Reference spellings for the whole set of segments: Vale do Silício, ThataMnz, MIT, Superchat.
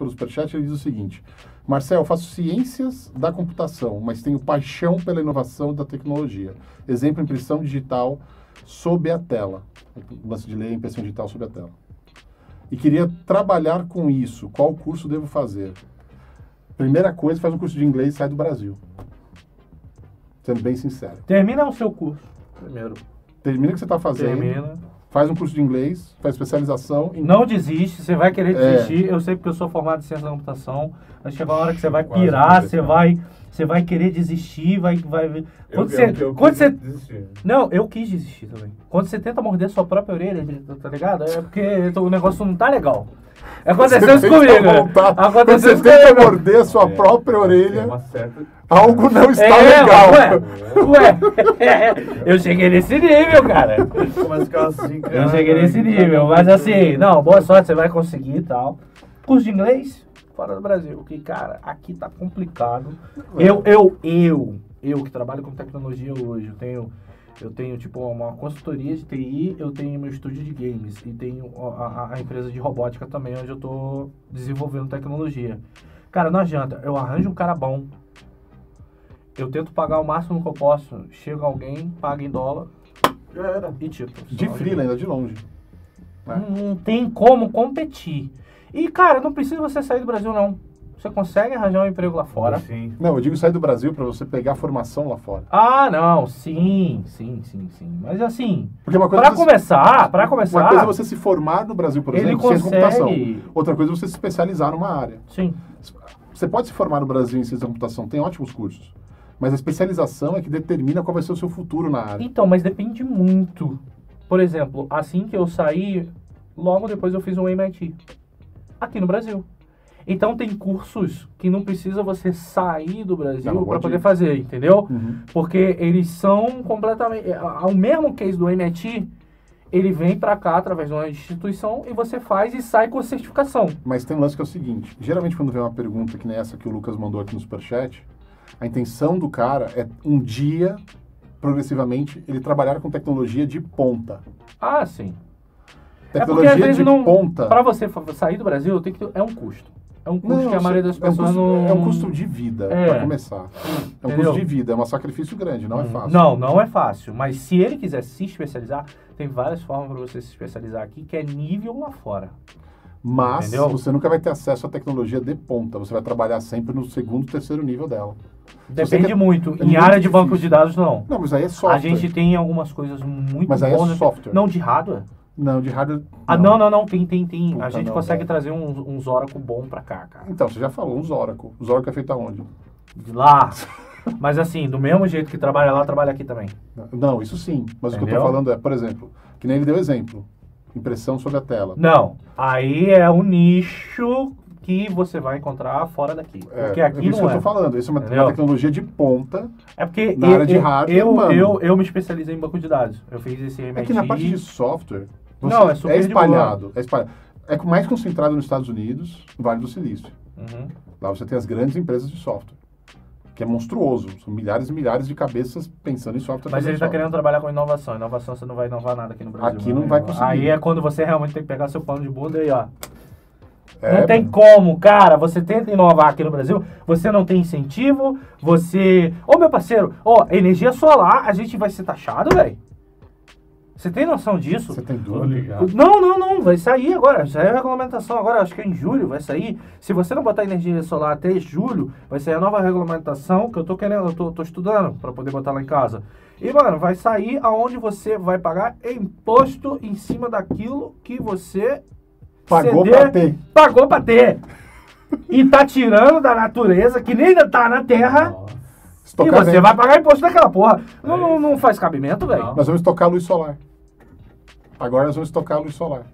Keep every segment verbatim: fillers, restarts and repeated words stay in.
pelo Superchat, ele diz o seguinte: Marcel, faço ciências da computação, mas tenho paixão pela inovação da tecnologia. Exemplo, impressão digital sob a tela. Lance de lei, impressão digital sob a tela. E queria trabalhar com isso. Qual curso devo fazer? Primeira coisa, faz um curso de inglês e sai do Brasil. Sendo bem sincero. Termina o seu curso primeiro. Termina o que você está fazendo. Termina. Faz um curso de inglês, faz especialização. Em... Não desiste, você vai querer desistir. É. Eu sei porque eu sou formado em ciência da computação. Mas chega uma hora que você vai Quase pirar, você vai, você vai querer desistir, vai... vai... Quando eu, você, eu, eu quando você... desistir. Não, eu quis desistir também. Quando você tenta morder sua própria orelha, tá ligado? É porque o negócio não tá legal. Aconteceu isso comigo. Aconteceu isso comigo. Você tenta morder sua é, própria orelha, certa... algo não está é, legal. Ué, ué é, eu cheguei nesse nível, cara. Eu cheguei nesse nível, mas assim, não, boa sorte, você vai conseguir e tal. Curso de inglês, fora do Brasil, que cara, aqui tá complicado. Eu, eu, eu, eu que trabalho com tecnologia hoje, eu tenho... Eu tenho, tipo, uma consultoria de T I, eu tenho meu estúdio de games e tenho a, a, a empresa de robótica também, onde eu tô desenvolvendo tecnologia. Cara, não adianta. Eu arranjo um cara bom, eu tento pagar o máximo que eu posso, chega alguém, paga em dólar, já era. E tipo... De freela ainda, de longe. Né? Não tem como competir. E, cara, não precisa você sair do Brasil, não. Você consegue arranjar um emprego lá fora. Sim. Não, eu digo sair do Brasil para você pegar a formação lá fora. Ah, não, sim, sim, sim, sim. Mas assim, para começar, para começar... Uma coisa é você se formar no Brasil, por exemplo, consegue... ciência da computação. Outra coisa é você se especializar numa área. Sim. Você pode se formar no Brasil em ciência da computação, tem ótimos cursos. Mas a especialização é que determina qual vai ser o seu futuro na área. Então, mas depende muito. Por exemplo, assim que eu saí, logo depois eu fiz um M I T. Aqui no Brasil. Então, tem cursos que não precisa você sair do Brasil para poder fazer, entendeu? Uhum. Porque eles são completamente... O mesmo case do M I T, ele vem para cá através de uma instituição e você faz e sai com a certificação. Mas tem um lance que é o seguinte. Geralmente, quando vem uma pergunta que nem essa que o Lucas mandou aqui no Superchat, a intenção do cara é um dia, progressivamente, ele trabalhar com tecnologia de ponta. Ah, sim. Tecnologia é porque, às vezes, de não, ponta. Para você sair do Brasil, tem que ter, é um custo. É um custo não, que a maioria das pessoas é um custo, não... É um custo de vida, é. Para começar. É um Entendeu? Custo de vida, é um sacrifício grande, não hum. é fácil. Não, não é fácil. Mas se ele quiser se especializar, tem várias formas para você se especializar aqui, que é nível lá fora. Mas Entendeu? Você nunca vai ter acesso à tecnologia de ponta. Você vai trabalhar sempre no segundo, terceiro nível dela. Depende quer... muito. É em área difícil. De banco de dados, não. Não, mas aí é software. A gente tem algumas coisas muito mas aí boas. É software. Não, de hardware. Não, de hardware... Ah, não, não, não, tem, tem, tem. Puta, a gente não, consegue não. trazer uns, uns Oracle bom pra cá, cara. Então, você já falou, uns Oracle. Os Oracle é feito aonde? De lá. Mas assim, do mesmo jeito que trabalha lá, trabalha aqui também. Não, isso sim. Mas Entendeu? O que eu tô falando é, por exemplo, que nem ele deu exemplo. Impressão sobre a tela. Não, aí é um nicho que você vai encontrar fora daqui. É, porque aqui é isso não que é. Eu tô falando. Isso é uma, uma tecnologia de ponta. É porque na eu, área de hardware, eu, eu, eu, eu me especializei em banco de dados. Eu fiz esse M I T. É que na parte de software... Você não, é, super é, espalhado, é espalhado. É mais concentrado nos Estados Unidos, no Vale do Silício. Uhum. Lá você tem as grandes empresas de software, que é monstruoso. São milhares e milhares de cabeças pensando em software. Mas ele está querendo trabalhar com inovação. Inovação você não vai inovar nada aqui no Brasil. Aqui não, não vai conseguir. Aí é quando você realmente tem que pegar seu pano de bunda e ó... É, não tem como, cara. Você tenta inovar aqui no Brasil, você não tem incentivo, você... Ô, meu parceiro, ó, energia solar, a gente vai ser taxado, velho. Você tem noção disso? Você tem dúvida? Não, não, não. Vai sair agora. Saiu a regulamentação agora, acho que é em julho vai sair. Se você não botar energia solar até julho, vai sair a nova regulamentação que eu tô querendo, eu tô, tô estudando para poder botar lá em casa. E, mano, vai sair aonde você vai pagar imposto em cima daquilo que você... Pagou para ter. Pagou para ter. E tá tirando da natureza, que nem ainda tá na terra... Nossa. E você bem. Vai pagar imposto daquela porra. É. Não, não, não faz cabimento, velho. Nós vamos tocar luz solar. Agora nós vamos tocar a luz solar.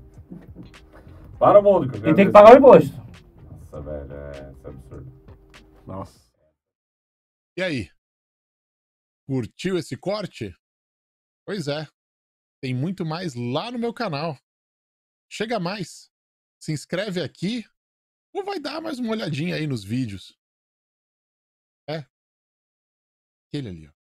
Para o mundo, que eu quero. E tem que pagar o imposto. Nossa, velho, é absurdo. Nossa. E aí? Curtiu esse corte? Pois é. Tem muito mais lá no meu canal. Chega mais. Se inscreve aqui ou vai dar mais uma olhadinha aí nos vídeos. É. Aquele ali, ó.